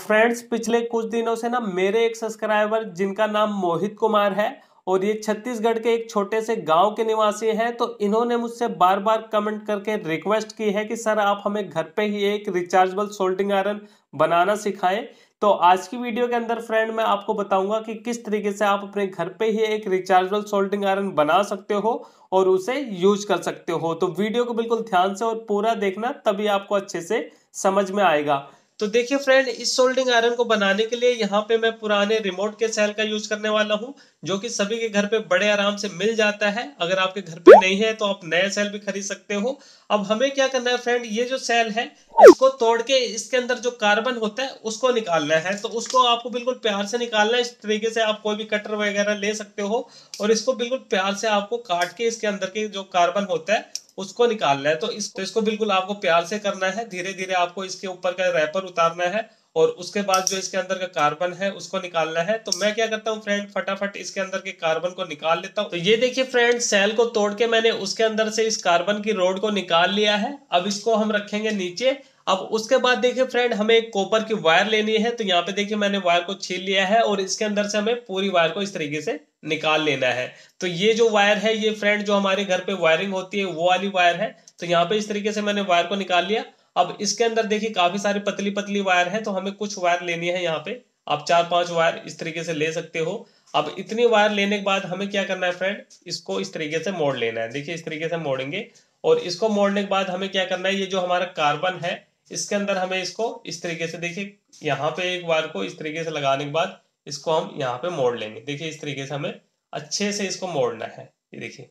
Friends, पिछले कुछ दिनों से ना मेरे एक सब्सक्राइबर जिनका नाम मोहित कुमार है और ये छत्तीसगढ़ के एक छोटे से गांव के निवासी हैं, तो इन्होंने मुझसे बार बार कमेंट करके रिक्वेस्ट की है कि सर आप हमें घर पे ही एक रिचार्जेबल सोल्डिंग आयरन बनाना सिखाएं। तो आज की वीडियो के अंदर फ्रेंड मैं आपको बताऊंगा कि किस तरीके से आप अपने घर पे ही एक रिचार्जेबल सोल्डिंग आयरन बना सकते हो और उसे यूज कर सकते हो। तो वीडियो को बिल्कुल ध्यान से और पूरा देखना, तभी आपको अच्छे से समझ में आएगा। तो देखिए फ्रेंड, इस सोल्डिंग आयरन को बनाने के लिए यहाँ पे मैं पुराने रिमोट के सेल का यूज करने वाला हूँ, जो कि सभी के घर पे बड़े आराम से मिल जाता है। अगर आपके घर पे नहीं है तो आप नया सेल भी खरीद सकते हो। अब हमें क्या करना है फ्रेंड, ये जो सेल है इसको तोड़ के इसके अंदर जो कार्बन होता है उसको निकालना है। तो उसको आपको बिल्कुल प्यार से निकालना है। इस तरीके से आप कोई भी कटर वगैरह ले सकते हो और इसको बिल्कुल प्यार से आपको काट के इसके अंदर के जो कार्बन होता है उसको निकालना है। तो इसको बिल्कुल आपको प्यार से करना है। धीरे धीरे आपको इसके ऊपर का रैपर उतारना है और उसके बाद जो इसके अंदर का कार्बन है उसको निकालना है। तो मैं क्या करता हूँ फ्रेंड, फटाफट इसके अंदर के कार्बन को निकाल लेता हूँ। तो ये देखिए फ्रेंड, सेल को तोड़ के मैंने उसके अंदर से इस कार्बन की रोड को निकाल लिया है। अब इसको हम रखेंगे नीचे। अब उसके बाद देखिए फ्रेंड, हमें एक कॉपर की वायर लेनी है। तो यहाँ पे देखिए मैंने वायर को छील लिया है और इसके अंदर से हमें पूरी वायर को इस तरीके से निकाल लेना है। तो ये जो वायर है, ये फ्रेंड जो हमारे घर पे वायरिंग होती है वो वाली वायर है। तो यहाँ पे इस तरीके से मैंने वायर को निकाल लिया। अब इसके अंदर देखिए काफी सारी पतली पतली वायर है, तो हमें कुछ वायर लेनी है। यहाँ पे आप 4-5 वायर इस तरीके से ले सकते हो। अब इतनी वायर लेने के बाद हमें क्या करना है फ्रेंड, इसको इस तरीके से मोड़ लेना है। देखिए इस तरीके से मोड़ेंगे और इसको मोड़ने के बाद हमें क्या करना है, ये जो हमारा कार्बन है इसके अंदर हमें इसको इस तरीके से, देखिए यहाँ पे एक वायर को इस तरीके से लगाने के बाद इसको हम यहाँ पे मोड़ लेंगे। देखिए इस तरीके से हमें अच्छे से इसको मोड़ना है। ये देखिए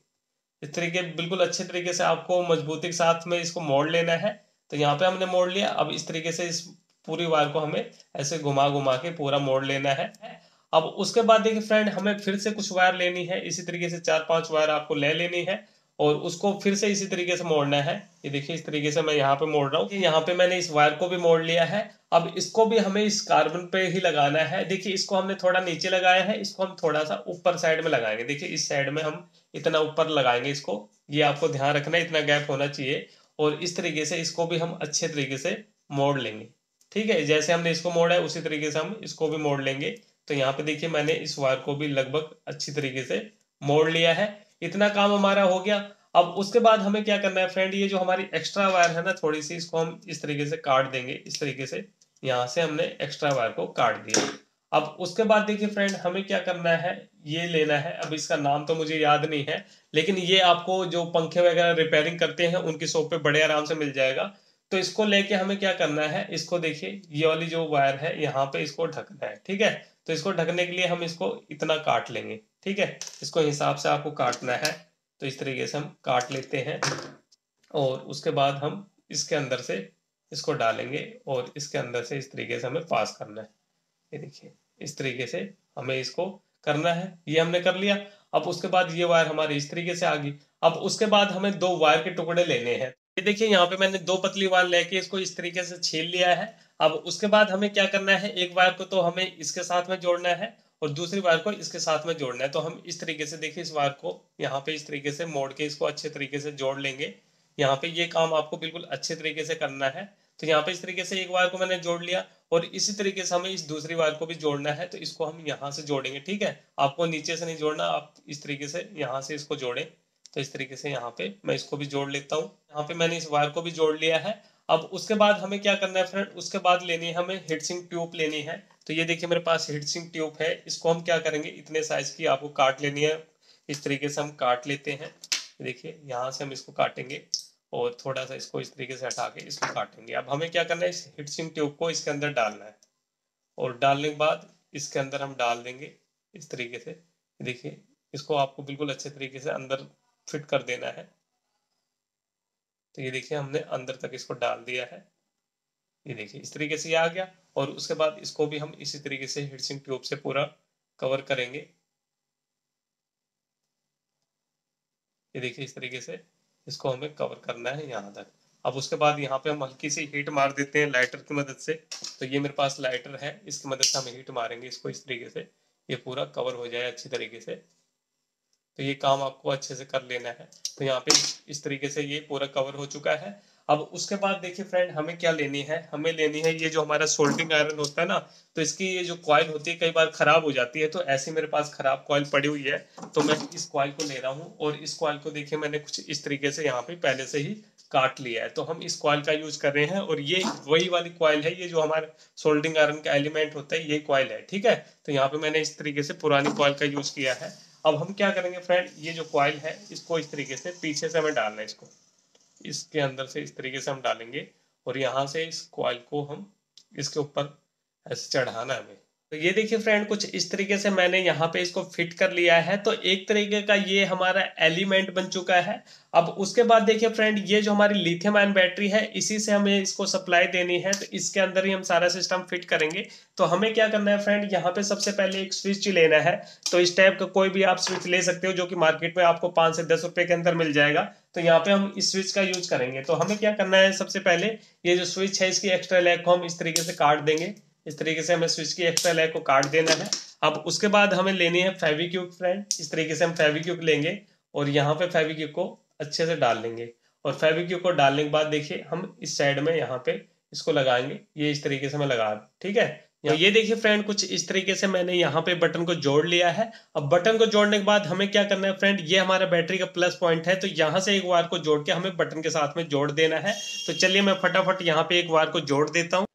इस तरीके बिल्कुल अच्छे तरीके से आपको मजबूती के साथ में इसको मोड़ लेना है। तो यहाँ पे हमने मोड़ लिया। अब इस तरीके से इस पूरी वायर को हमें ऐसे घुमा घुमा के पूरा मोड़ लेना है। अब उसके बाद देखिए फ्रेंड, हमें फिर से कुछ वायर लेनी है। इसी तरीके से 4-5 वायर आपको ले लेनी है और उसको फिर से इसी तरीके से मोड़ना है। ये देखिए इस तरीके से मैं यहाँ पे मोड़ रहा हूँ। यहाँ पे मैंने इस वायर को भी मोड़ लिया है। अब इसको भी हमें इस कार्बन पे ही लगाना है। देखिए इसको हमने थोड़ा नीचे लगाया है, इसको हम थोड़ा सा ऊपर साइड में लगाएंगे। देखिए इस साइड में हम इतना ऊपर लगाएंगे इसको। ये आपको ध्यान रखना है, इतना गैप होना चाहिए। और इस तरीके से इसको भी हम अच्छे तरीके से मोड़ लेंगे। ठीक है, जैसे हमने इसको मोड़ा है उसी तरीके से हम इसको भी मोड़ लेंगे। तो यहाँ पे देखिए मैंने इस वायर को भी लगभग अच्छी तरीके से मोड़ लिया है। इतना काम हमारा हो गया। अब उसके बाद हमें क्या करना है फ्रेंड, ये जो हमारी एक्स्ट्रा वायर है ना थोड़ी सी, इसको हम इस तरीके से काट देंगे। इस तरीके से यहाँ से हमने एक्स्ट्रा वायर को काट दिया। अब उसके बाद देखिए फ्रेंड, हमें क्या करना है, ये लेना है। अब इसका नाम तो मुझे याद नहीं है, लेकिन ये आपको जो पंखे वगैरह रिपेयरिंग करते हैं उनकी शॉप पे बड़े आराम से मिल जाएगा। तो इसको लेके हमें क्या करना है, इसको देखिए ये वाली जो वायर है यहाँ पे इसको ढकना है। ठीक है, तो इसको ढकने के लिए हम इसको इतना काट लेंगे। ठीक है, इसको हिसाब से आपको काटना है। तो इस तरीके से हम काट लेते हैं और उसके बाद हम इसके अंदर से इसको डालेंगे और इसके अंदर से इस तरीके से हमें पास करना है। ये देखिए इस तरीके से हमें इसको करना है। ये हमने कर लिया। अब उसके बाद ये वायर हमारे इस तरीके से आ गई। अब उसके बाद हमें 2 वायर के टुकड़े लेने हैं। ये देखिए यहाँ पे मैंने 2 पतली वायर लेके इसको इस तरीके से छील लिया है। अब उसके बाद हमें क्या करना है, एक वायर को तो हमें इसके साथ में जोड़ना है और दूसरी वायर को इसके साथ में जोड़ना है। तो हम इस तरीके से देखिए इस वायर को यहाँ पे इस तरीके से मोड़ के इसको अच्छे तरीके से जोड़ लेंगे। यहाँ पे ये काम आपको बिल्कुल अच्छे तरीके से करना है। तो यहाँ पे इस तरीके से एक वायर को मैंने जोड़ लिया और इसी तरीके से हमें इस दूसरी वायर को भी जोड़ना है। तो इसको हम यहाँ से जोड़ेंगे। ठीक है, आपको नीचे से नहीं जोड़ना, आप इस तरीके से यहाँ से इसको जोड़ें। तो इस तरीके से यहाँ पे मैं इसको भी जोड़ लेता हूँ। यहाँ पे मैंने इस वायर को भी जोड़ लिया है। अब उसके बाद हमें क्या करना है फ्रेंड, उसके बाद लेनी है हमें हीट सिंक ट्यूब लेनी है। तो ये देखिए मेरे पास हीट सिंक ट्यूब है। इसको हम क्या करेंगे, इतने साइज की आपको काट लेनी है। इस तरीके से हम काट लेते हैं। देखिए यहाँ से हम इसको काटेंगे और थोड़ा सा इसको इस तरीके से हटा के इसको काटेंगे। अब हमें क्या करना है, इस हीट सिंक ट्यूब को इसके अंदर डालना है और डालने के बाद इसके अंदर हम डाल देंगे इस तरीके से। देखिए इसको आपको बिल्कुल अच्छे तरीके से अंदर फिट कर देना है। तो ये देखिए हमने अंदर तक इसको डाल दिया है। ये देखिए इस तरीके से ये आ गया। और उसके बाद इसको भी हम इसी तरीके से हीट सिंक ट्यूब से पूरा कवर करेंगे। ये देखिए इस तरीके से इसको हमें कवर करना है यहाँ तक। अब उसके बाद यहाँ पे हम हल्की सी हीट मार देते हैं लाइटर की मदद से। तो ये मेरे पास लाइटर है, इसकी मदद से हम हीट मारेंगे इसको इस तरीके से, ये पूरा कवर हो जाए अच्छी तरीके से। तो ये काम आपको अच्छे से कर लेना है। तो यहाँ पे इस तरीके से ये पूरा कवर हो चुका है। अब उसके बाद देखिए फ्रेंड हमें क्या लेनी है, हमें लेनी है ये जो हमारा सोल्डिंग आयरन होता है ना, तो इसकी ये जो कॉइल होती है कई बार खराब हो जाती है, तो ऐसे मेरे पास खराब कॉइल पड़ी हुई है, तो मैं इस कॉइल को ले रहा हूँ और इस कॉइल को देखिए मैंने कुछ इस तरीके से यहाँ पे पहले से ही काट लिया है। तो हम इस कॉइल का यूज कर रहे हैं और ये वही वाली कॉइल है, ये जो हमारा सोल्डिंग आयरन का एलिमेंट होता है ये कॉइल है, ठीक है। तो यहाँ पे मैंने इस तरीके से पुरानी कॉइल का यूज किया है। अब हम क्या करेंगे फ्रेंड, ये जो कॉइल है इसको इस तरीके से पीछे से हमें डालना है, इसको इसके अंदर से इस तरीके से हम डालेंगे और यहाँ से इस कॉइल को हम इसके ऊपर ऐसे चढ़ाना है हमें। तो ये देखिए फ्रेंड कुछ इस तरीके से मैंने यहाँ पे इसको फिट कर लिया है, तो एक तरीके का ये हमारा एलिमेंट बन चुका है। अब उसके बाद देखिए फ्रेंड ये जो हमारी लिथियम आयन बैटरी है इसी से हमें इसको सप्लाई देनी है, तो इसके अंदर ही हम सारा सिस्टम फिट करेंगे। तो हमें क्या करना है फ्रेंड, यहाँ पे सबसे पहले एक स्विच लेना है, तो इस टाइप का कोई भी आप स्विच ले सकते हो जो कि मार्केट में आपको 5 से 10 रुपए के अंदर मिल जाएगा। तो यहाँ पे हम इस स्विच का यूज करेंगे। तो हमें क्या करना है, सबसे पहले ये जो स्विच है इसकी एक्स्ट्रा लेग को हम इस तरीके से काट देंगे, इस तरीके से हमें स्विच की एक्स्ट्रा लेग को काट देना है। अब उसके बाद हमें लेनी है फेविक्विक फ्रेंड, इस तरीके से हम फेविक्विक लेंगे और यहाँ पे फेविक्विक को अच्छे से डाल लेंगे और फेविक्विक को डालने के बाद देखिए हम इस साइड में यहाँ पे इसको लगाएंगे, ये इस तरीके से मैं लगा, ठीक है। तो ये देखिए फ्रेंड कुछ इस तरीके से मैंने यहाँ पे बटन को जोड़ लिया है। अब बटन को जोड़ने के बाद हमें क्या करना है फ्रेंड, ये हमारा बैटरी का प्लस पॉइंट है, तो यहाँ से एक वायर को जोड़ के हमें बटन के साथ में जोड़ देना है। तो चलिए मैं फटाफट यहाँ पे एक वायर को जोड़ देता हूँ।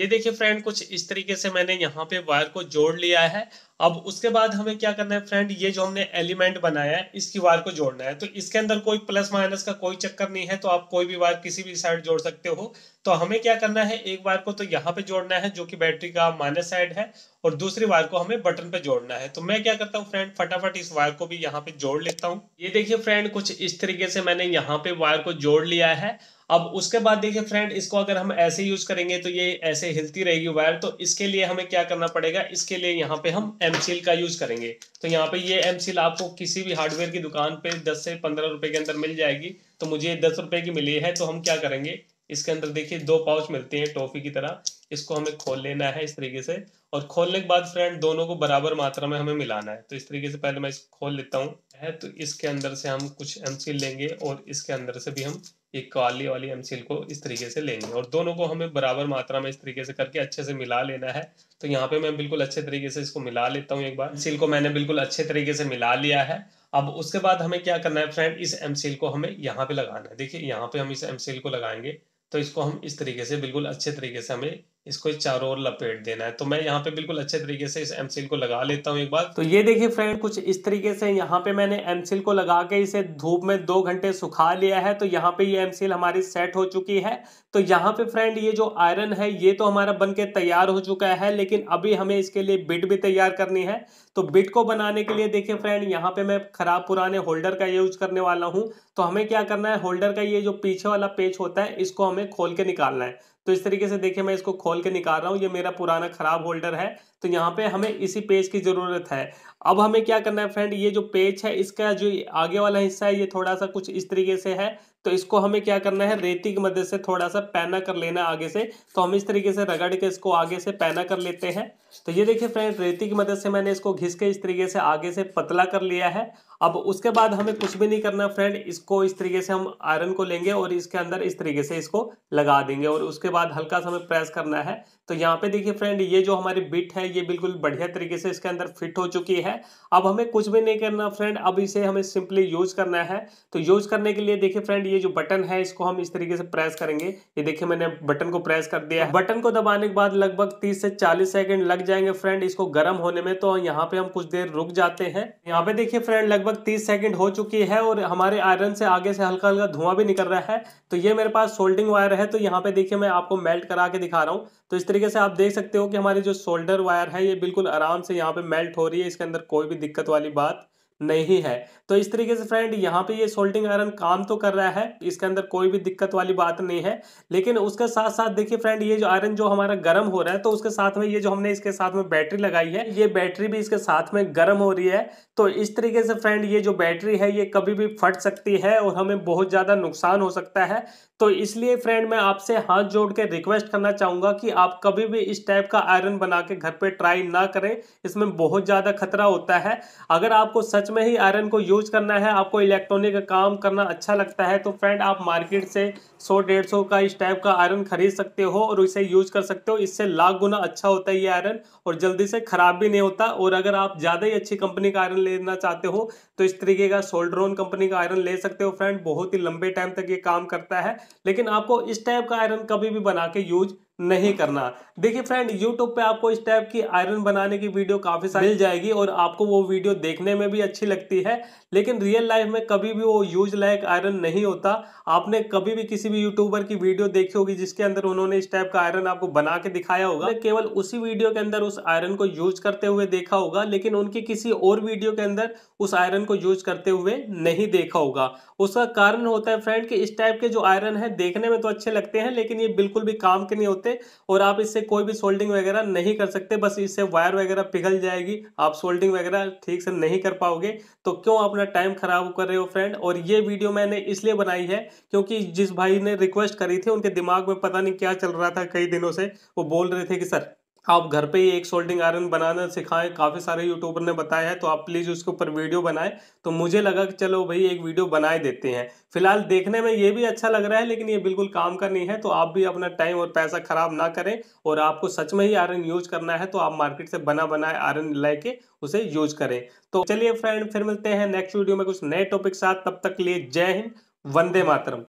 ये देखिए फ्रेंड कुछ इस तरीके से मैंने यहाँ पे वायर को जोड़ लिया है। अब उसके बाद हमें क्या करना है फ्रेंड, ये जो हमने एलिमेंट बनाया है इसकी वायर को जोड़ना है। तो इसके अंदर कोई प्लस माइनस का कोई चक्कर नहीं है, तो आप कोई भी वायर किसी भी साइड जोड़ सकते हो। तो हमें क्या करना है, एक वायर को तो यहाँ पे जोड़ना है जो कि बैटरी का माइनस साइड है और दूसरी वायर को हमें बटन पे जोड़ना है। तो मैं क्या करता हूँ फ्रेंड, फटाफट इस वायर को भी यहाँ पे जोड़ लेता हूँ। ये देखिए फ्रेंड कुछ इस तरीके से मैंने यहाँ पे वायर को जोड़ लिया है। अब उसके बाद देखिए फ्रेंड इसको अगर हम ऐसे यूज करेंगे तो ये ऐसे हिलती रहेगी वायर, तो इसके लिए हमें क्या करना पड़ेगा, इसके लिए यहाँ पे हम एमसीएल का यूज करेंगे। तो यहाँ पे ये एमसीएल आपको किसी भी हार्डवेयर की दुकान पे 10 से 15 रुपए के अंदर मिल जाएगी, तो मुझे 10 रुपए की मिली है। तो हम क्या करेंगे, इसके अंदर देखिए 2 पाउच मिलते हैं टॉफी की तरह, इसको हमें खोल लेना है इस तरीके से और खोलने के बाद फ्रेंड दोनों को बराबर मात्रा में हमें मिलाना है। तो इस तरीके से पहले मैं इसको खोल लेता हूँ है, तो इसके अंदर से हम कुछ एमसीएल लेंगे और इसके अंदर से भी हम एक काली वाली एमसीएल को इस तरीके से लेंगे और दोनों को हमें बराबर मात्रा में इस तरीके से करके अच्छे से मिला लेना है। तो यहाँ पे मैं बिल्कुल अच्छे तरीके से इसको मिला लेता हूँ। एक बार एमसीएल को मैंने बिल्कुल अच्छे तरीके से मिला लिया है। अब उसके बाद हमें क्या करना है फ्रेंड, इस एमसीएल को हमें यहाँ पे लगाना है। देखिए यहाँ पे हम इस एमसीएल को लगाएंगे, तो इसको हम इस तरीके से बिल्कुल अच्छे तरीके से हमें इसको चारों ओर लपेट देना है। तो मैं यहाँ पे बिल्कुल अच्छे तरीके से इस एमसीएल को लगा लेता हूँ एक बार। तो ये देखिए फ्रेंड कुछ इस तरीके से यहाँ पे मैंने एमसीएल को लगा के इसे धूप में 2 घंटे सुखा लिया है। तो यहाँ पे ये एमसीएल हमारी सेट हो चुकी है। तो यहाँ पे फ्रेंड ये जो आयरन है ये तो हमारा बन के तैयार हो चुका है, लेकिन अभी हमें इसके लिए बिट भी तैयार करनी है। तो बिट को बनाने के लिए देखिए फ्रेंड यहाँ पे मैं खराब पुराने होल्डर का यूज करने वाला हूँ। तो हमें क्या करना है, होल्डर का ये जो पीछे वाला पेच होता है इसको हमें खोल के निकालना है। तो इस तरीके से देखिए मैं इसको खोल के निकाल रहा हूँ, ये मेरा पुराना खराब होल्डर है। तो यहाँ पे हमें इसी पेज की ज़रूरत है। अब हमें क्या करना है फ्रेंड, ये जो पेज है इसका जो आगे वाला हिस्सा है ये थोड़ा सा कुछ इस तरीके से है, तो इसको हमें क्या करना है, रेती की मदद से थोड़ा सा पैना कर लेना आगे से। तो हम इस तरीके से रगड़ के इसको आगे से पैना कर लेते हैं। तो ये देखिए फ्रेंड रेती की मदद से मैंने इसको घिस के इस तरीके से आगे से पतला कर लिया है। अब उसके बाद हमें कुछ भी नहीं करना फ्रेंड, इसको इस तरीके से हम आयरन को लेंगे और इसके अंदर इस तरीके से इसको लगा देंगे और उसके बाद हल्का सा हमें प्रेस करना है। तो यहाँ पे देखिए फ्रेंड ये जो हमारी बिट है ये बिल्कुल बढ़िया तरीके से इसके अंदर फिट हो चुकी है। अब हमें कुछ भी नहीं करना फ्रेंड, अब इसे हमें सिंपली यूज करना है। तो यूज करने के लिए देखिए फ्रेंड ये जो बटन है इसको हम इस तरीके से प्रेस करेंगे। ये देखिए मैंने बटन को प्रेस कर दिया है। बटन को दबाने के बाद लगभग 30 से 40 सेकंड लग जाएंगे फ्रेंड इसको गर्म होने में। तो यहाँ पे हम कुछ देर रुक जाते हैं। यहाँ पे देखिए फ्रेंड लगभग 30 सेकंड हो चुकी है और हमारे आयरन से आगे से हल्का हल्का धुआं भी निकल रहा है। तो ये मेरे पास सोल्डिंग वायर है, तो यहाँ पे देखिए मैं आपको मेल्ट करा के दिखा रहा हूँ। तो इस तरीके से आप देख सकते हो कि हमारी जो सोल्डर वायर है ये बिल्कुल आराम से यहाँ पे मेल्ट हो रही है, इसके अंदर कोई भी दिक्कत वाली बात नहीं है। तो इस तरीके से फ्रेंड यहाँ पे ये सोल्डिंग आयरन काम तो कर रहा है, इसके अंदर कोई भी दिक्कत वाली बात नहीं है। लेकिन उसके साथ साथ देखिए फ्रेंड ये जो आयरन जो हमारा गर्म हो रहा है, तो उसके साथ में ये जो हमने इसके साथ में बैटरी लगाई है ये बैटरी भी इसके साथ में गर्म हो रही है। तो इस तरीके से फ्रेंड ये जो बैटरी है ये कभी भी फट सकती है और हमें बहुत ज़्यादा नुकसान हो सकता है। तो इसलिए फ्रेंड मैं आपसे हाथ जोड़ के रिक्वेस्ट करना चाहूँगा कि आप कभी भी इस टाइप का आयरन बना के घर पर ट्राई ना करें, इसमें बहुत ज़्यादा खतरा होता है। अगर आपको सच सच में ही आयरन को यूज करना है, आपको इलेक्ट्रॉनिक का काम करना अच्छा लगता है तो फ्रेंड आप मार्केट से 100-150 का इस टाइप का आयरन खरीद सकते हो और इसे यूज कर सकते हो। इससे लाख गुना अच्छा होता है ये आयरन और जल्दी से खराब भी नहीं होता। और अगर आप ज़्यादा ही अच्छी कंपनी का आयरन लेना चाहते हो तो इस तरीके का सोल्ड्रोन कंपनी का आयरन ले सकते हो फ्रेंड, बहुत ही लंबे टाइम तक ये काम करता है। लेकिन आपको इस टाइप का आयरन कभी भी बना के यूज नहीं करना। देखिए फ्रेंड YouTube पे आपको इस टाइप की आयरन बनाने की वीडियो काफ़ी सारी मिल जाएगी और आपको वो वीडियो देखने में भी अच्छी लगती है, लेकिन रियल लाइफ में कभी भी वो यूज लायक आयरन नहीं होता। आपने कभी भी किसी भी यूट्यूबर की वीडियो देखी होगी जिसके अंदर उन्होंने इस टाइप का आयरन आपको बना के दिखाया होगा, केवल उसी वीडियो के अंदर उस आयरन को यूज करते हुए देखा होगा, लेकिन उनकी किसी और वीडियो के अंदर उस आयरन को यूज करते हुए नहीं देखा होगा। उसका कारण होता है फ्रेंड कि इस टाइप के जो आयरन है देखने में तो अच्छे लगते हैं लेकिन ये बिल्कुल भी काम के नहीं होते और आप इससे कोई भी सोल्डिंग वगैरह नहीं कर सकते। बस इससे वायर वगैरह पिघल जाएगी, आप सोल्डिंग वगैरह ठीक से नहीं कर पाओगे, तो क्यों अपना टाइम खराब कर रहे हो फ्रेंड। और ये वीडियो मैंने इसलिए बनाई है क्योंकि जिस भाई ने रिक्वेस्ट करी थी उनके दिमाग में पता नहीं क्या चल रहा था कई दिनों से, वो बोल रहे थे कि सर आप घर पे ही एक सोल्डिंग आयरन बनाना सिखाएं, काफ़ी सारे यूट्यूबर ने बताया है तो आप प्लीज़ उसके ऊपर वीडियो बनाएं। तो मुझे लगा कि चलो भाई एक वीडियो बनाए देते हैं, फिलहाल देखने में ये भी अच्छा लग रहा है लेकिन ये बिल्कुल काम का नहीं है। तो आप भी अपना टाइम और पैसा ख़राब ना करें और आपको सच में ही आयरन यूज करना है तो आप मार्केट से बना बनाए आयरन लेके उसे यूज करें। तो चलिए फ्रेंड फिर मिलते हैं नेक्स्ट वीडियो में कुछ नए टॉपिक साथ, तब तक के लिए जय हिंद, वंदे मातरम।